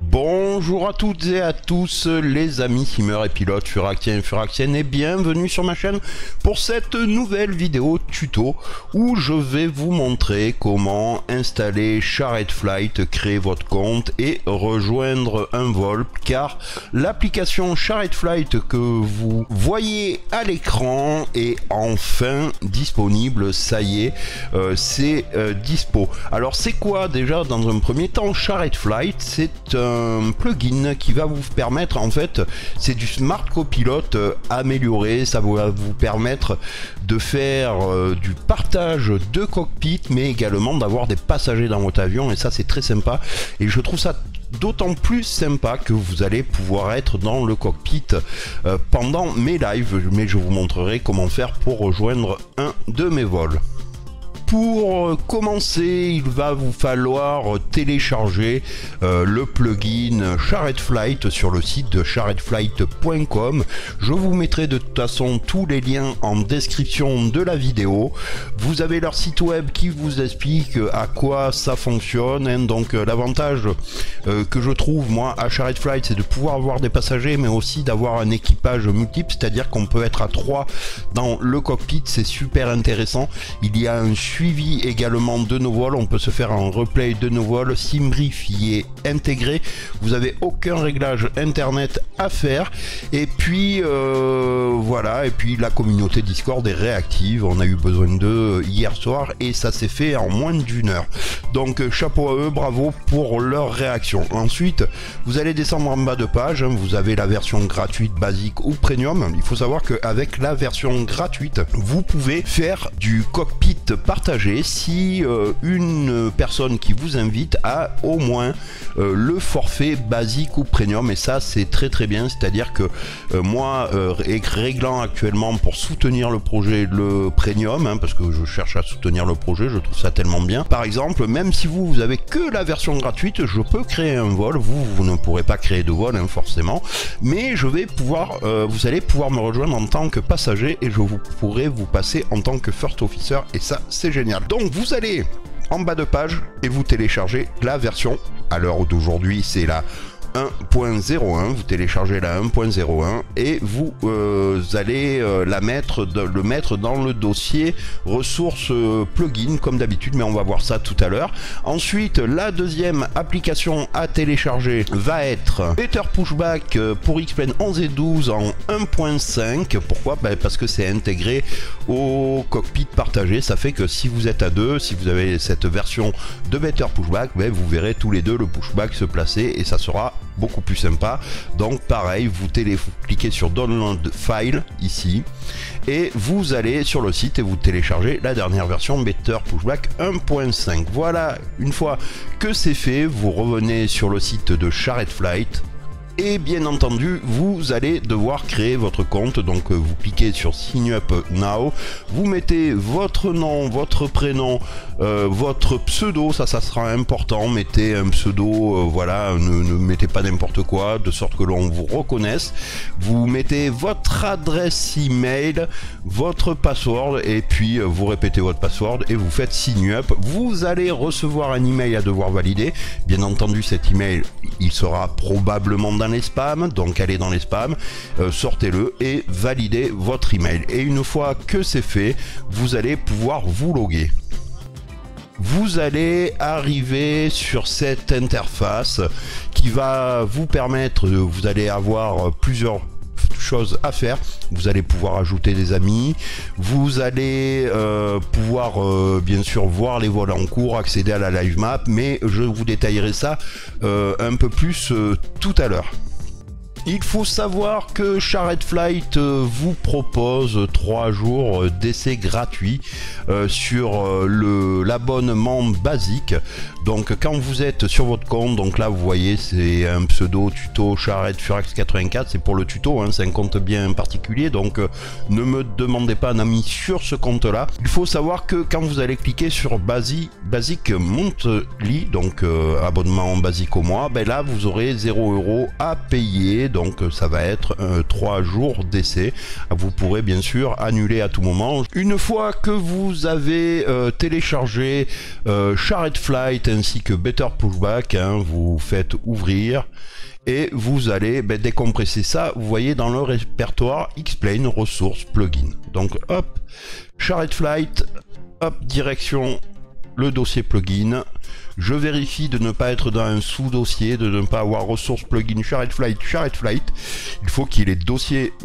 Bonjour à toutes et à tous les amis simmers et pilotes, furaxiens et furaxiennes, et bienvenue sur ma chaîne pour cette nouvelle vidéo tuto où je vais vous montrer comment installer SharedFlight, créer votre compte et rejoindre un vol, car l'application SharedFlight que vous voyez à l'écran est enfin disponible. Ça y est, c'est dispo. Alors c'est quoi déjà dans un premier temps SharedFlight? C'est un plugin qui va vous permettre, en fait c'est du Smart Copilot amélioré. Ça va vous permettre de faire du partage de cockpit, mais également d'avoir des passagers dans votre avion, et ça c'est très sympa. Et je trouve ça d'autant plus sympa que vous allez pouvoir être dans le cockpit pendant mes lives, mais je vous montrerai comment faire pour rejoindre un de mes vols. Pour commencer, il va vous falloir télécharger le plugin SharedFlight sur le site de sharedflight.com. Je vous mettrai de toute façon tous les liens en description de la vidéo. Vous avez leur site web qui vous explique à quoi ça fonctionne, hein. Donc l'avantage que je trouve moi à SharedFlight, c'est de pouvoir avoir des passagers, mais aussi d'avoir un équipage multiple, c'est-à-dire qu'on peut être à 3 dans le cockpit. C'est super intéressant. Il y a un suivi également de nos vols, on peut se faire un replay de nos vols. SimBrief y est intégré, vous avez aucun réglage internet à faire. Et puis voilà, et puis la communauté Discord est réactive, on a eu besoin d'eux hier soir et ça s'est fait en moins d'une heure. Donc chapeau à eux, bravo pour leur réaction. Ensuite vous allez descendre en bas de page, vous avez la version gratuite, basique ou premium. Il faut savoir qu'avec la version gratuite vous pouvez faire du cockpit partagé si une personne qui vous invite a au moins le forfait basique ou premium, et ça c'est très très bien. C'est à dire que moi réglant actuellement pour soutenir le projet le premium, hein, parce que je cherche à soutenir le projet, je trouve ça tellement bien. Par exemple, même si vous avez que la version gratuite, je peux créer un vol. Vous ne pourrez pas créer de vol, hein, forcément, mais je vais pouvoir vous allez pouvoir me rejoindre en tant que passager et je vous pourrai vous passer en tant que first officer, et ça c'est génial. Donc vous allez en bas de page et vous téléchargez la version, à l'heure d'aujourd'hui c'est la 1.01, vous téléchargez la 1.01 et vous allez le mettre dans le dossier ressources plugin comme d'habitude, mais on va voir ça tout à l'heure. Ensuite la deuxième application à télécharger va être Better Pushback pour X-Plane 11 et 12 en 1.5. Pourquoi? Parce que c'est intégré au cockpit partagé. Ça fait que si vous êtes à deux, si vous avez cette version de Better Pushback, vous verrez tous les deux le pushback se placer et ça sera beaucoup plus sympa. Donc pareil, vous cliquez sur download file ici et vous allez sur le site et vous téléchargez la dernière version Better Pushback 1.5. voilà, une fois que c'est fait, vous revenez sur le site de SharedFlight. Et bien entendu, vous allez devoir créer votre compte. Donc vous cliquez sur Sign Up Now, vous mettez votre nom, votre prénom, votre pseudo, ça sera important. Mettez un pseudo, voilà, ne mettez pas n'importe quoi, de sorte que l'on vous reconnaisse. Vous mettez votre adresse email, votre password, et puis vous répétez votre password et vous faites Sign Up. Vous allez recevoir un email à devoir valider. Bien entendu, cet email, il sera probablement dans les spams, donc allez dans les spams, sortez-le et validez votre email. Et une fois que c'est fait, vous allez pouvoir vous loguer. Vous allez arriver sur cette interface qui va vous permettre, vous allez avoir plusieurs choses à faire. Vous allez pouvoir ajouter des amis, vous allez pouvoir bien sûr voir les vols en cours, accéder à la live map, mais je vous détaillerai ça un peu plus tout à l'heure. Il faut savoir que SharedFlight vous propose 3 jours d'essai gratuit sur l'abonnement basique. Donc quand vous êtes sur votre compte, donc là vous voyez c'est un pseudo tuto SharedFurax84, c'est pour le tuto, hein, c'est un compte bien particulier, donc ne me demandez pas un ami sur ce compte là. Il faut savoir que quand vous allez cliquer sur Basic Monthly, donc abonnement basique au mois, ben là vous aurez 0 € à payer. donc ça va être 3 jours d'essai. Vous pourrez bien sûr annuler à tout moment. Une fois que vous avez téléchargé SharedFlight ainsi que Better Pushback, vous faites ouvrir et vous allez décompresser ça, vous voyez, dans le répertoire X-Plane ressources plugin. Donc hop, SharedFlight, hop, direction le dossier plugin. Je vérifie de ne pas être dans un sous-dossier, de ne pas avoir ressources plugin SharedFlight. Il faut qu'il y ait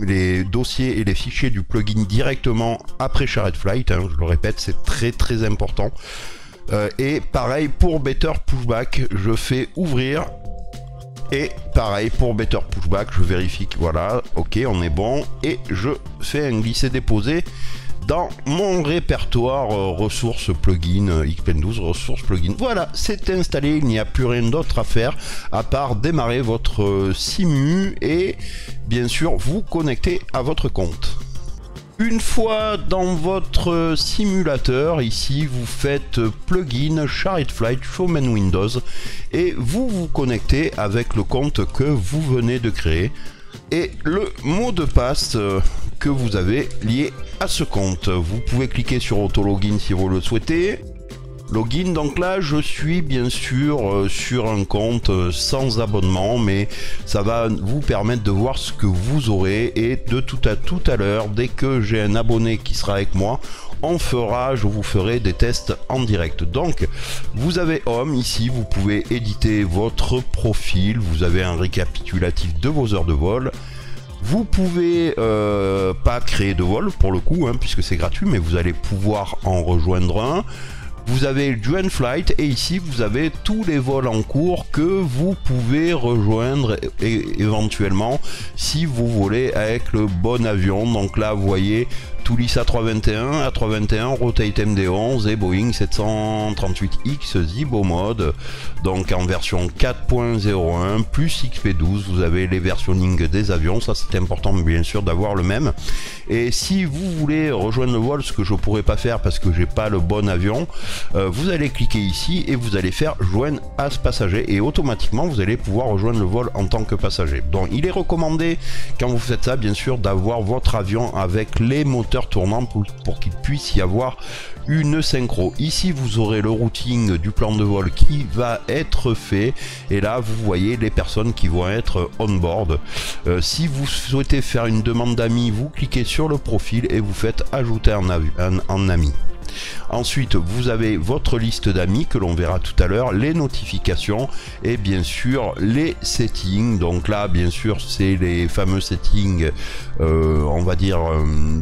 les dossiers et les fichiers du plugin directement après SharedFlight. Je le répète, c'est très très important. Et pareil pour Better Pushback, je fais ouvrir. Et pareil pour Better Pushback, je vérifie que voilà, ok, on est bon. Et je fais un glisser-déposer dans mon répertoire ressources plugin, X-Plane 12 ressources plugin. Voilà, c'est installé, il n'y a plus rien d'autre à faire à part démarrer votre simu et bien sûr vous connecter à votre compte. Une fois dans votre simulateur, ici vous faites plugin SharedFlight Showman Windows et vous vous connectez avec le compte que vous venez de créer et le mot de passe que vous avez lié à ce compte. Vous pouvez cliquer sur auto login si vous le souhaitez. Login, donc là je suis bien sûr sur un compte sans abonnement, mais ça va vous permettre de voir ce que vous aurez. Et de tout à l'heure, dès que j'ai un abonné qui sera avec moi, je vous ferai des tests en direct. Donc vous avez Home, ici vous pouvez éditer votre profil, vous avez un récapitulatif de vos heures de vol. Vous pouvez pas créer de vol pour le coup, puisque c'est gratuit, mais vous allez pouvoir en rejoindre un. Vous avez Join Flight et ici vous avez tous les vols en cours que vous pouvez rejoindre éventuellement si vous volez avec le bon avion. Donc là vous voyez Toulis A321, A321, Rotate MD-11 et Boeing 738X Zibo Mode, donc en version 4.01 plus XP12. Vous avez les versionning des avions, ça c'est important bien sûr d'avoir le même. Et si vous voulez rejoindre le vol, ce que je pourrais pas faire parce que j'ai pas le bon avion, vous allez cliquer ici et vous allez faire joindre as passager et automatiquement vous allez pouvoir rejoindre le vol en tant que passager. Donc il est recommandé quand vous faites ça bien sûr d'avoir votre avion avec les moteurs tournant pour qu'il puisse y avoir une synchro. Ici vous aurez le routing du plan de vol qui va être fait et là vous voyez les personnes qui vont être on board. Si vous souhaitez faire une demande d'amis, vous cliquez sur le profil et vous faites ajouter un ami. Ensuite vous avez votre liste d'amis que l'on verra tout à l'heure, les notifications et bien sûr les settings. Donc là bien sûr c'est les fameux settings on va dire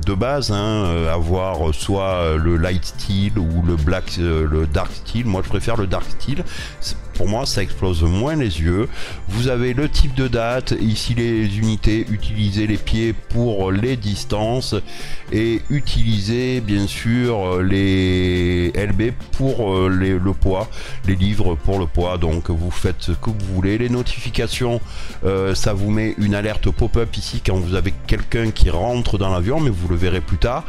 de base, avoir soit le light style ou le dark style. Moi je préfère le dark style, pour moi ça explose moins les yeux. Vous avez le type de date, ici les unités, utiliser les pieds pour les distances et utiliser bien sûr les LB pour le poids, les livres pour le poids. Donc vous faites ce que vous voulez. Les notifications, ça vous met une alerte pop-up ici quand vous avez quelqu'un qui rentre dans l'avion, mais vous le verrez plus tard.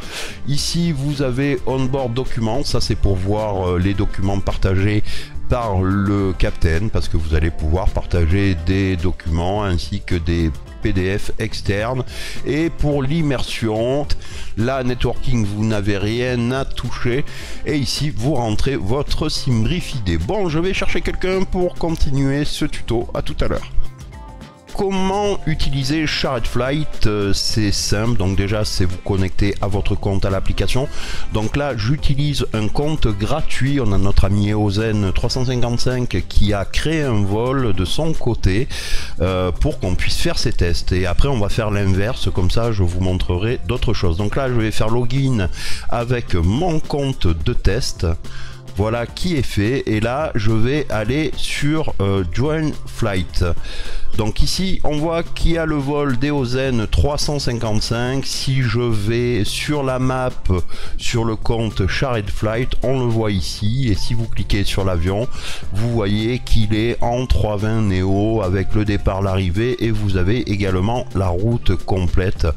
Ici vous avez onboard documents, ça c'est pour voir les documents partagés par le capitaine, parce que vous allez pouvoir partager des documents ainsi que des PDF externes. Et pour l'immersion, la networking, vous n'avez rien à toucher et ici vous rentrez votre SimBrief ID. Bon, je vais chercher quelqu'un pour continuer ce tuto, à tout à l'heure. Comment utiliser SharedFlight? C'est simple, donc déjà c'est vous connecter à votre compte, à l'application. Donc là j'utilise un compte gratuit, on a notre ami Eozen355 qui a créé un vol de son côté pour qu'on puisse faire ses tests et après on va faire l'inverse, comme ça je vous montrerai d'autres choses. Donc là je vais faire login avec mon compte de test. Voilà qui est fait et là je vais aller sur Join Flight. Donc ici on voit qu'il y a le vol d'Eozen355. Si je vais sur la map, sur le compte SharedFlight, on le voit ici et si vous cliquez sur l'avion, vous voyez qu'il est en A320 NEO avec le départ, l'arrivée et vous avez également la route complète.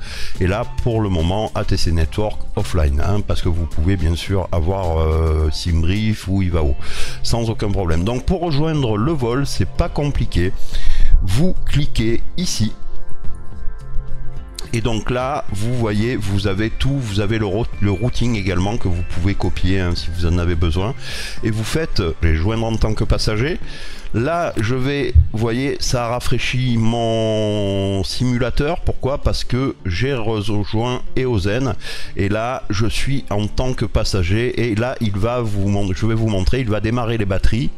Et là pour le moment ATC Network offline, parce que vous pouvez bien sûr avoir SimBrief ou IVAO sans aucun problème. Donc pour rejoindre le vol, c'est pas compliqué, vous cliquez ici Et donc là, vous voyez, vous avez tout, vous avez le routing également que vous pouvez copier hein, si vous en avez besoin. Et vous faites, je vais joindre en tant que passager. Là, je vais, vous voyez, ça rafraîchit mon simulateur. Pourquoi? Parce que j'ai rejoint Eozen et là, je suis en tant que passager. Et là, il va vous, je vais vous montrer, il va démarrer les batteries.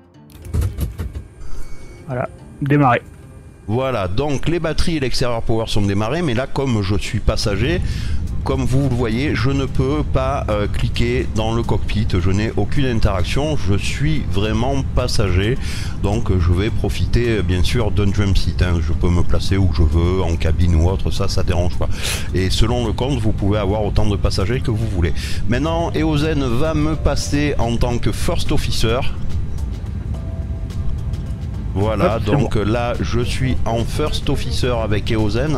Voilà, démarrer. Voilà, donc les batteries et l'extérieur power sont démarrées, mais là, comme je suis passager, comme vous le voyez, je ne peux pas cliquer dans le cockpit, je n'ai aucune interaction, je suis vraiment passager, donc je vais profiter bien sûr d'un jump seat, hein. Je peux me placer où je veux, en cabine ou autre, ça, ça dérange pas. Et selon le compte, vous pouvez avoir autant de passagers que vous voulez. Maintenant, Eozen va me passer en tant que first officer. Voilà, hop, donc bon. Là je suis en first officer avec Eozen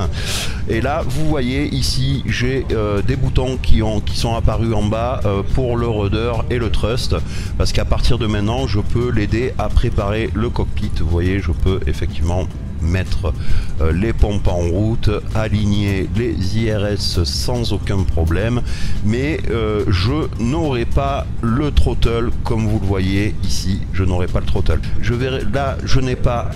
et là vous voyez ici j'ai des boutons qui sont apparus en bas pour le rudder et le thrust, parce qu'à partir de maintenant je peux l'aider à préparer le cockpit. Vous voyez, je peux effectivement mettre les pompes en route, aligner les IRS sans aucun problème, mais je n'aurai pas le throttle, comme vous le voyez ici, je n'aurai pas le throttle. Je verrai, là je n'ai pas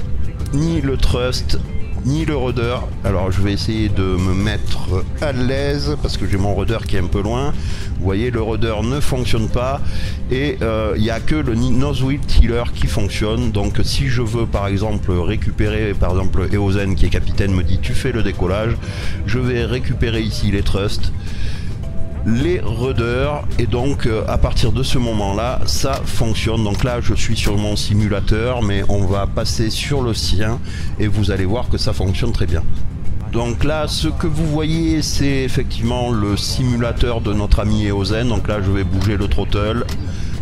ni le thrust ni le rudder. Alors je vais essayer de me mettre à l'aise parce que j'ai mon rudder qui est un peu loin. Vous voyez, le rudder ne fonctionne pas et il n'y a que le nose wheel tiller qui fonctionne. Donc si je veux par exemple récupérer, par exemple Eozen qui est capitaine me dit tu fais le décollage, je vais récupérer ici les thrusts, les rudders, et donc à partir de ce moment là ça fonctionne. Donc là je suis sur mon simulateur, mais on va passer sur le sien et vous allez voir que ça fonctionne très bien. Donc là ce que vous voyez c'est effectivement le simulateur de notre ami Eozen. Donc là je vais bouger le throttle,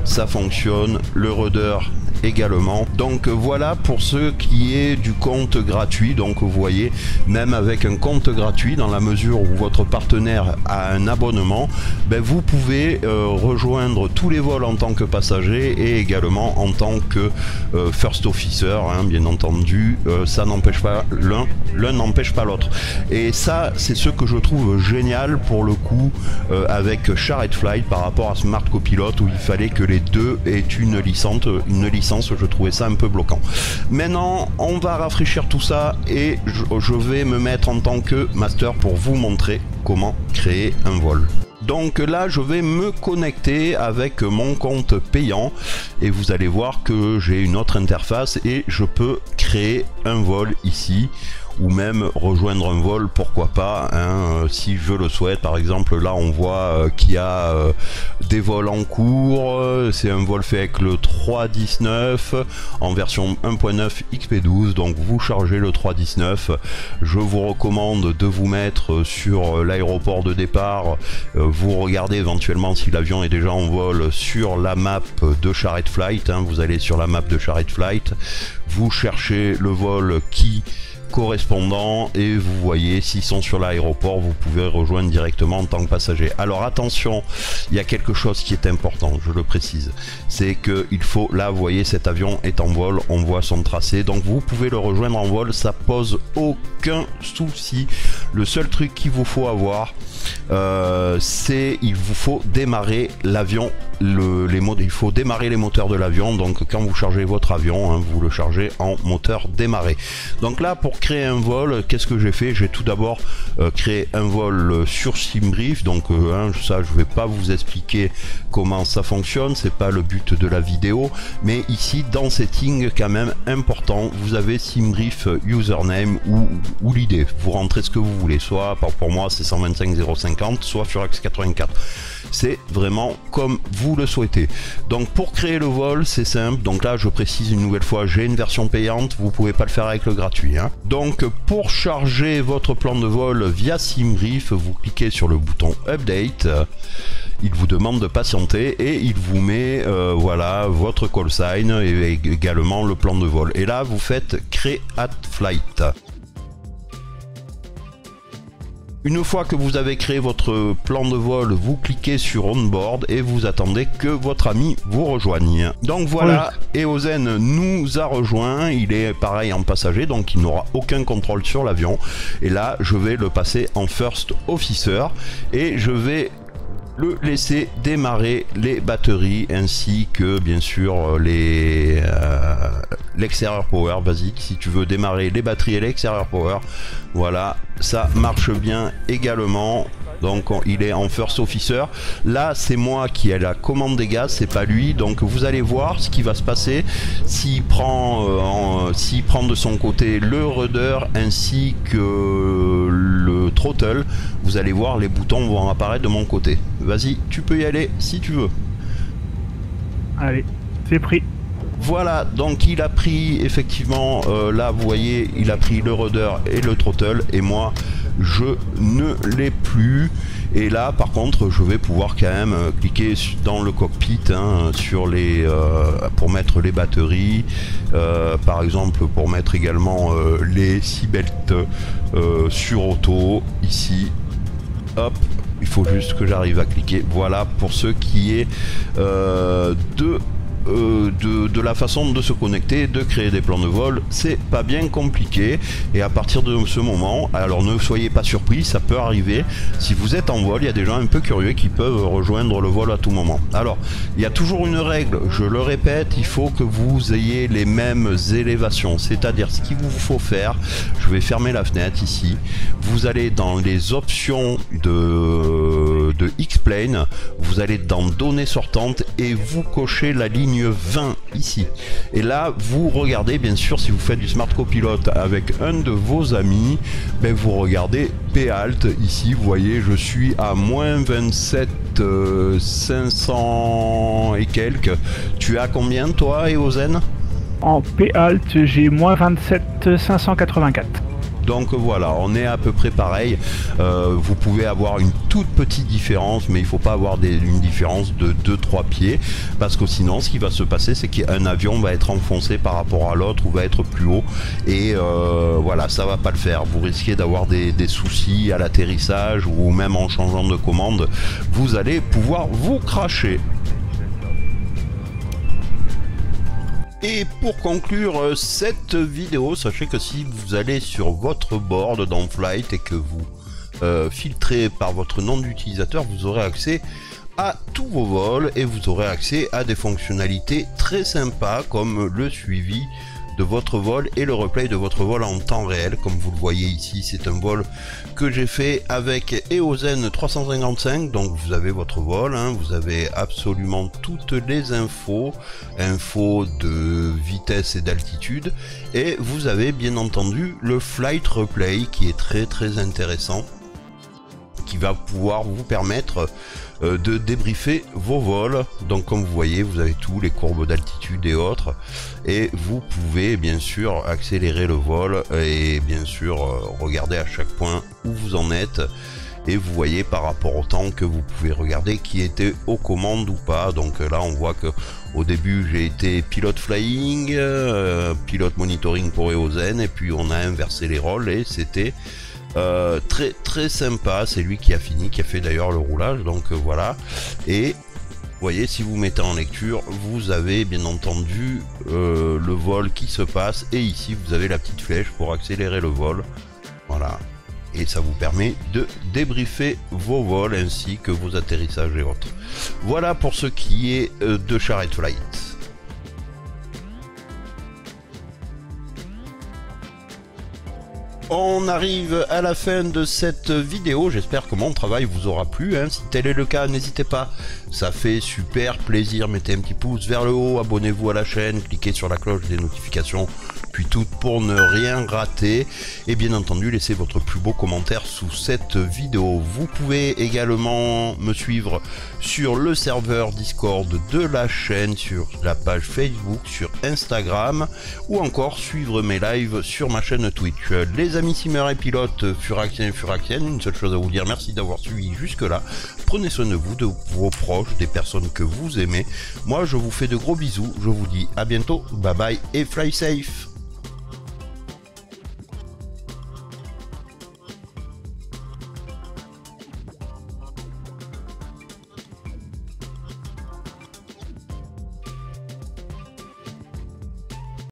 ça fonctionne, le rudder également. Donc voilà pour ce qui est du compte gratuit. Donc vous voyez, même avec un compte gratuit, dans la mesure où votre partenaire a un abonnement, ben vous pouvez rejoindre tous les vols en tant que passager et également en tant que first officer, hein, bien entendu. Ça n'empêche pas l'un n'empêche pas l'autre, et ça c'est ce que je trouve génial pour le coup avec SharedFlight par rapport à Smart Copilot, où il fallait que les deux aient une licence. Je trouvais ça un peu bloquant. Maintenant on va rafraîchir tout ça et je vais me mettre en tant que master pour vous montrer comment créer un vol. Donc là je vais me connecter avec mon compte payant et vous allez voir que j'ai une autre interface et je peux créer un vol ici, ou même rejoindre un vol, pourquoi pas, hein, si je le souhaite. Par exemple là on voit qu'il y a des vols en cours, c'est un vol fait avec le 319 en version 1.9 XP12, donc vous chargez le 319, je vous recommande de vous mettre sur l'aéroport de départ, vous regardez éventuellement si l'avion est déjà en vol sur la map de SharedFlight, hein, vous allez sur la map de SharedFlight, vous cherchez le vol qui correspondant et vous voyez s'ils sont sur l'aéroport, vous pouvez rejoindre directement en tant que passager. Alors attention, il y a quelque chose qui est important, je le précise, c'est que il faut, là vous voyez cet avion est en vol, on voit son tracé, donc vous pouvez le rejoindre en vol, ça pose aucun souci. Le seul truc qu'il vous faut avoir c'est il vous faut démarrer l'avion, il faut démarrer les moteurs de l'avion. Donc quand vous chargez votre avion, hein, vous le chargez en moteur démarré. Donc là pour créer un vol, qu'est-ce que j'ai fait? J'ai tout d'abord créé un vol sur SimBrief, donc ça je vais pas vous expliquer comment ça fonctionne, c'est pas le but de la vidéo, mais ici dans setting quand même important, vous avez SimBrief username ou l'idée, vous rentrez ce que vous voulez, soit pour moi c'est 125 050, soit sur X84, c'est vraiment comme vous le souhaitez. Donc pour créer le vol c'est simple, donc là je précise une nouvelle fois, j'ai une version payante, vous pouvez pas le faire avec le gratuit, hein. Donc pour charger votre plan de vol via SimBrief, vous cliquez sur le bouton update, il vous demande de patienter et il vous met voilà votre call sign et également le plan de vol, et là vous faites create flight. Une fois que vous avez créé votre plan de vol, vous cliquez sur Onboard et vous attendez que votre ami vous rejoigne. Donc voilà, oui. Eozen nous a rejoint, il est pareil en passager, donc il n'aura aucun contrôle sur l'avion. Et là, je vais le passer en First Officer et je vais le laisser démarrer les batteries ainsi que bien sûr les l'extérieur power basique. Si tu veux démarrer les batteries et l'extérieur power, voilà, ça marche bien également. Donc il est en First Officer. Là c'est moi qui ai la commande des gaz, c'est pas lui. Donc vous allez voir ce qui va se passer s'il prend, de son côté le rudder ainsi que le throttle. Vous allez voir, les boutons vont apparaître de mon côté. Vas-y, tu peux y aller si tu veux. Allez, c'est pris. Voilà, donc il a pris effectivement, là vous voyez, il a pris le rudder et le throttle et moi je ne l'ai plus. Et là par contre je vais pouvoir quand même cliquer dans le cockpit hein, sur les, pour mettre les batteries, par exemple pour mettre également les seatbelts sur auto ici, hop. Il faut juste que j'arrive à cliquer. Voilà pour ce qui est de la façon de se connecter, de créer des plans de vol. C'est pas bien compliqué. Et à partir de ce moment, alors ne soyez pas surpris, ça peut arriver. Si vous êtes en vol, il y a des gens un peu curieux qui peuvent rejoindre le vol à tout moment. Alors, il y a toujours une règle, je le répète, il faut que vous ayez les mêmes élévations. C'est-à-dire, ce qu'il vous faut faire, je vais fermer la fenêtre ici. Vous allez dans les options de X-Plane, vous allez dans données sortantes et vous cochez la ligne 20 ici, et là vous regardez, bien sûr si vous faites du Smart Copilot avec un de vos amis, ben vous regardez P-Alt ici, vous voyez je suis à moins 27 500 et quelques. Tu as combien toi Eozen? En P-Alt j'ai moins 27 584. Donc voilà, on est à peu près pareil. Vous pouvez avoir une toute petite différence, mais il ne faut pas avoir une différence de 2-3 pieds. Parce que sinon, ce qui va se passer, c'est qu'un avion va être enfoncé par rapport à l'autre ou va être plus haut. Et voilà, ça ne va pas le faire. Vous risquez d'avoir des soucis à l'atterrissage ou même en changeant de commande. Vous allez pouvoir vous cracher. Et pour conclure cette vidéo, sachez que si vous allez sur votre board dans Flight et que vous filtrez par votre nom d'utilisateur, vous aurez accès à tous vos vols et vous aurez accès à des fonctionnalités très sympas comme le suivi de votre vol et le replay de votre vol en temps réel. Comme vous le voyez ici, c'est un vol que j'ai fait avec Eozen355, donc vous avez votre vol, hein, vous avez absolument toutes les infos de vitesse et d'altitude, et vous avez bien entendu le flight replay qui est très très intéressant, qui va pouvoir vous permettre de débriefer vos vols. Donc comme vous voyez, vous avez tous les courbes d'altitude et autres, et vous pouvez bien sûr accélérer le vol et bien sûr regarder à chaque point où vous en êtes, et vous voyez par rapport au temps que vous pouvez regarder qui était aux commandes ou pas. Donc là on voit que au début j'ai été pilote flying, pilote monitoring pour Eozen, et puis on a inversé les rôles et c'était très très sympa. C'est lui qui a fini, qui a fait d'ailleurs le roulage, donc voilà. Et vous voyez, si vous mettez en lecture, vous avez bien entendu le vol qui se passe, et ici vous avez la petite flèche pour accélérer le vol, voilà, et ça vous permet de débriefer vos vols ainsi que vos atterrissages et autres. Voilà pour ce qui est de SharedFlight. On arrive à la fin de cette vidéo, j'espère que mon travail vous aura plu, hein. Si tel est le cas, n'hésitez pas, ça fait super plaisir, mettez un petit pouce vers le haut, abonnez-vous à la chaîne, cliquez sur la cloche des notifications, puis tout pour ne rien rater, et bien entendu laissez votre plus beau commentaire sous cette vidéo. Vous pouvez également me suivre sur le serveur Discord de la chaîne, sur la page Facebook, sur Instagram, ou encore suivre mes lives sur ma chaîne Twitch. Les amis simmers et pilotes furaxiens et furaxiennes, une seule chose à vous dire, merci d'avoir suivi jusque là, prenez soin de vous, de vos proches, des personnes que vous aimez, moi je vous fais de gros bisous, je vous dis à bientôt, bye bye et fly safe.